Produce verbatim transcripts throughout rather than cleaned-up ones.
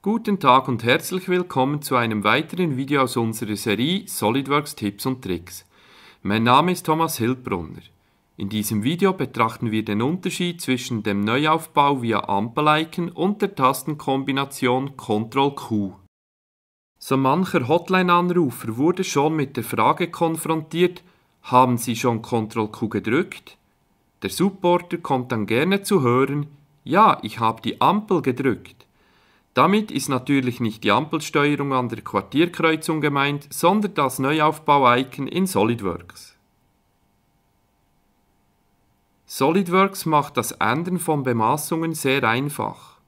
Guten Tag und herzlich willkommen zu einem weiteren Video aus unserer Serie SOLIDWORKS Tipps und Tricks. Mein Name ist Thomas Hildbrunner. In diesem Video betrachten wir den Unterschied zwischen dem Neuaufbau via Ampel-Icon und der Tastenkombination Control Q. So mancher Hotline-Anrufer wurde schon mit der Frage konfrontiert, haben Sie schon Control Q gedrückt? Der Supporter kommt dann gerne zu hören, ja, ich habe die Ampel gedrückt. Damit ist natürlich nicht die Ampelsteuerung an der Quartierkreuzung gemeint, sondern das Neuaufbau-Icon in SOLIDWORKS. SOLIDWORKS macht das Ändern von Bemaßungen sehr einfach.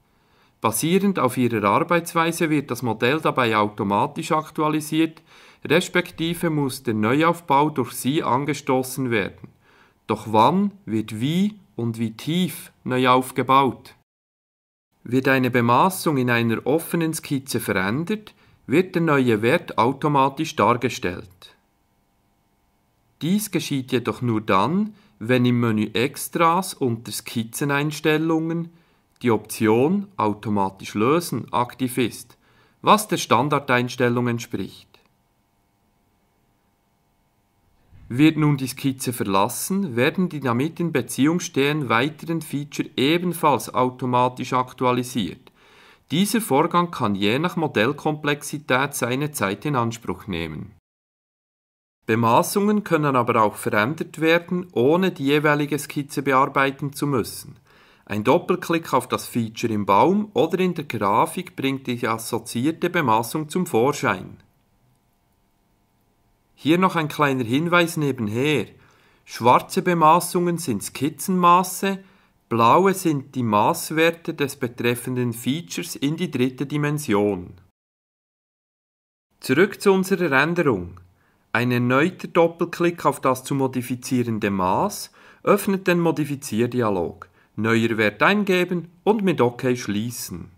Basierend auf ihrer Arbeitsweise wird das Modell dabei automatisch aktualisiert, respektive muss der Neuaufbau durch sie angestoßen werden. Doch wann wird wie und wie tief neu aufgebaut? Wird eine Bemaßung in einer offenen Skizze verändert, wird der neue Wert automatisch dargestellt. Dies geschieht jedoch nur dann, wenn im Menü Extras unter Skizzeneinstellungen die Option Automatisch lösen aktiv ist, was der Standardeinstellung entspricht. Wird nun die Skizze verlassen, werden die damit in Beziehung stehenden weiteren Feature ebenfalls automatisch aktualisiert. Dieser Vorgang kann je nach Modellkomplexität seine Zeit in Anspruch nehmen. Bemaßungen können aber auch verändert werden, ohne die jeweilige Skizze bearbeiten zu müssen. Ein Doppelklick auf das Feature im Baum oder in der Grafik bringt die assoziierte Bemaßung zum Vorschein. Hier noch ein kleiner Hinweis nebenher. Schwarze Bemaßungen sind Skizzenmaße, blaue sind die Maßwerte des betreffenden Features in die dritte Dimension. Zurück zu unserer Änderung. Ein erneuter Doppelklick auf das zu modifizierende Maß öffnet den Modifizierdialog, neuer Wert eingeben und mit OK schließen.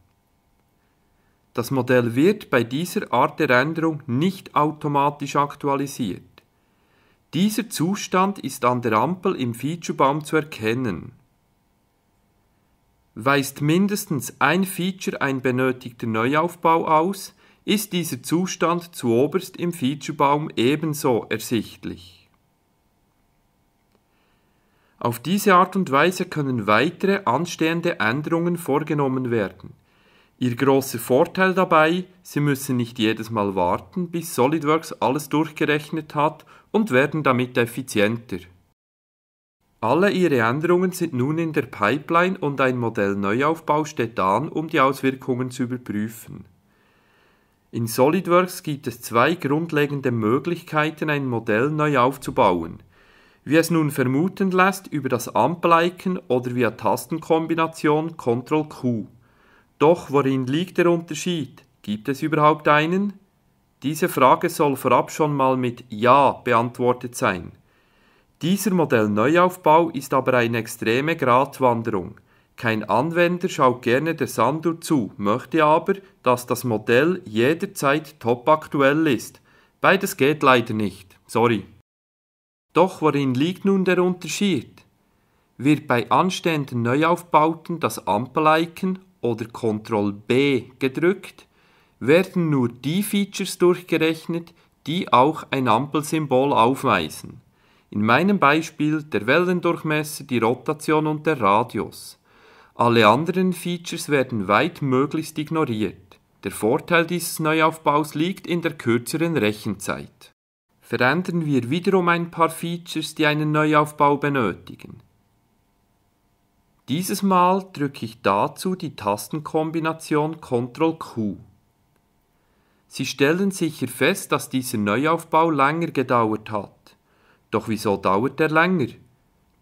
Das Modell wird bei dieser Art der Änderung nicht automatisch aktualisiert. Dieser Zustand ist an der Ampel im Featurebaum zu erkennen. Weist mindestens ein Feature einen benötigten Neuaufbau aus, ist dieser Zustand zuoberst im Featurebaum ebenso ersichtlich. Auf diese Art und Weise können weitere anstehende Änderungen vorgenommen werden. Ihr grosser Vorteil dabei, Sie müssen nicht jedes Mal warten, bis SOLIDWORKS alles durchgerechnet hat und werden damit effizienter. Alle Ihre Änderungen sind nun in der Pipeline und ein Modellneuaufbau steht an, um die Auswirkungen zu überprüfen. In SOLIDWORKS gibt es zwei grundlegende Möglichkeiten, ein Modell neu aufzubauen. Wie es nun vermuten lässt, über das Ampel-Icon oder via Tastenkombination Control Q. Doch worin liegt der Unterschied? Gibt es überhaupt einen? Diese Frage soll vorab schon mal mit Ja beantwortet sein. Dieser Modellneuaufbau ist aber eine extreme Gratwanderung. Kein Anwender schaut gerne der Sanduhr zu, möchte aber, dass das Modell jederzeit topaktuell ist. Beides geht leider nicht, sorry. Doch worin liegt nun der Unterschied? Wird bei anstehenden Neuaufbauten das Ampel-Icon oder Control B gedrückt, werden nur die Features durchgerechnet, die auch ein Ampelsymbol aufweisen. In meinem Beispiel der Wellendurchmesser, die Rotation und der Radius. Alle anderen Features werden weitmöglichst ignoriert. Der Vorteil dieses Neuaufbaus liegt in der kürzeren Rechenzeit. Verändern wir wiederum ein paar Features, die einen Neuaufbau benötigen. Dieses Mal drücke ich dazu die Tastenkombination Control Q. Sie stellen sicher fest, dass dieser Neuaufbau länger gedauert hat. Doch wieso dauert er länger?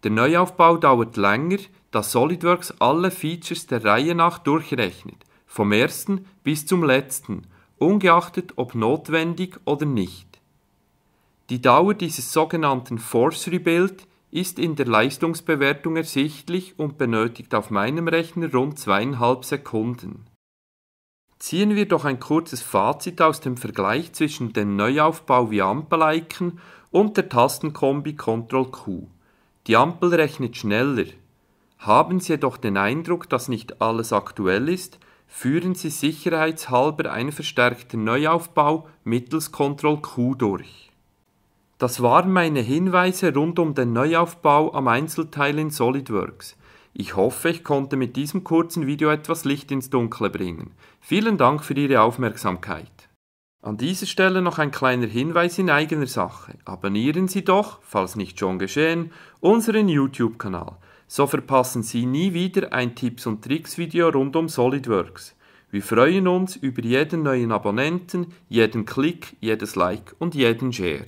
Der Neuaufbau dauert länger, da SOLIDWORKS alle Features der Reihe nach durchrechnet, vom ersten bis zum letzten, ungeachtet ob notwendig oder nicht. Die Dauer dieses sogenannten Force Rebuild ist in der Leistungsbewertung ersichtlich und benötigt auf meinem Rechner rund zweieinhalb Sekunden. Ziehen wir doch ein kurzes Fazit aus dem Vergleich zwischen dem Neuaufbau via Ampel-Icon und der Tastenkombi Control Q. Die Ampel rechnet schneller. Haben Sie jedoch den Eindruck, dass nicht alles aktuell ist, führen Sie sicherheitshalber einen verstärkten Neuaufbau mittels Control Q durch. Das waren meine Hinweise rund um den Neuaufbau am Einzelteil in SolidWorks. Ich hoffe, ich konnte mit diesem kurzen Video etwas Licht ins Dunkle bringen. Vielen Dank für Ihre Aufmerksamkeit. An dieser Stelle noch ein kleiner Hinweis in eigener Sache. Abonnieren Sie doch, falls nicht schon geschehen, unseren YouTube-Kanal. So verpassen Sie nie wieder ein Tipps- und Tricks-Video rund um SolidWorks. Wir freuen uns über jeden neuen Abonnenten, jeden Klick, jedes Like und jeden Share.